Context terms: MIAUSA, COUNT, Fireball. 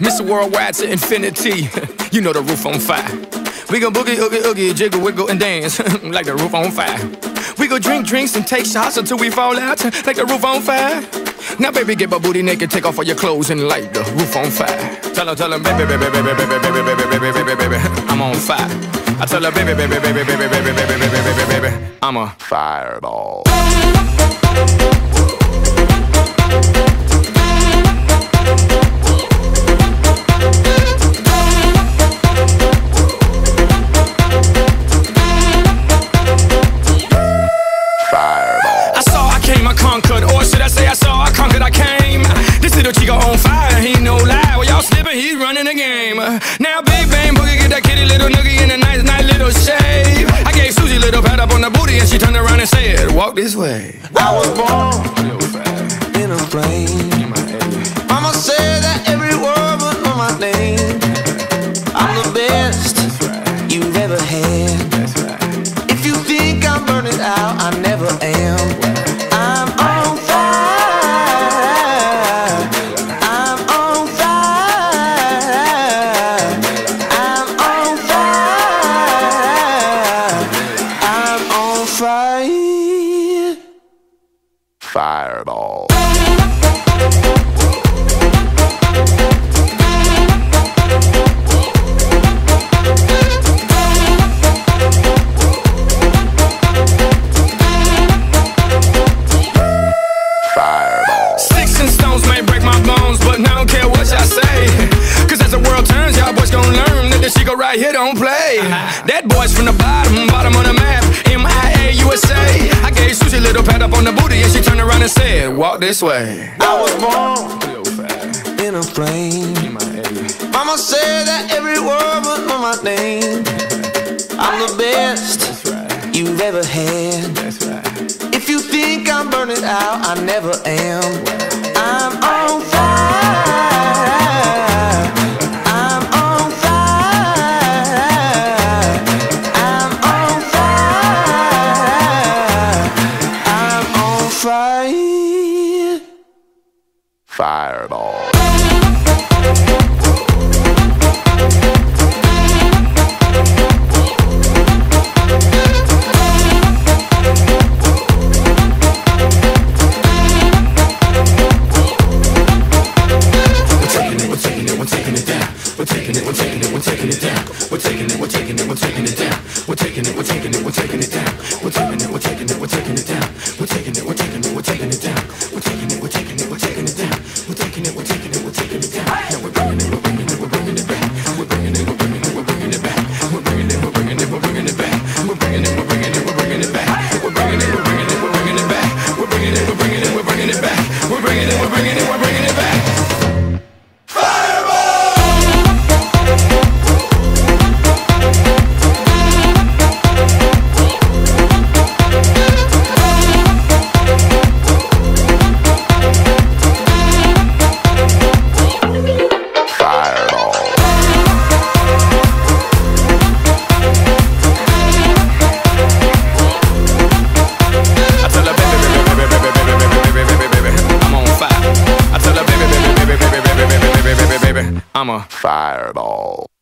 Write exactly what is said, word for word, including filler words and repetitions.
Mister Worldwide to infinity. You know the roof on fire. We gon' boogie, oogie, oogie, jiggle, wiggle, and dance like the roof on fire. We gon' drink drinks and take shots until we fall out like the roof on fire. Now baby, get my booty naked, take off all your clothes and light the roof on fire. Tell her, tell her, baby, baby, baby, baby, baby, baby, baby, baby, baby, I'm on fire. I tell her, baby, baby, baby, baby, baby, baby, baby, baby, baby, baby, I'm a fireball. Now big bang boogie, get that kitty little noogie in a nice, nice little shave. I gave Susie a little pat up on the booty and she turned around and said, walk this way. I was born in a plane. Mama said that every word was on my name. I'm the best you've ever had. If you think I'm burning out, I never am. Fireball. Fireball. Sticks and stones may break my bones, but I don't care what y'all say. Cause as the world turns, y'all boys gon' learn that this shit go right here, don't play. That boy's from the bottom, bottom on the map. M I A U S A. I gave Susie a little pat up on the booty and she turned around and said, walk this way. I was born in a plane. Mama said that every word was on my name. I'm the best right you've ever had. Right. If you think I'm burning out, I never am. I'm on fire. Fireball. I'm a fireball.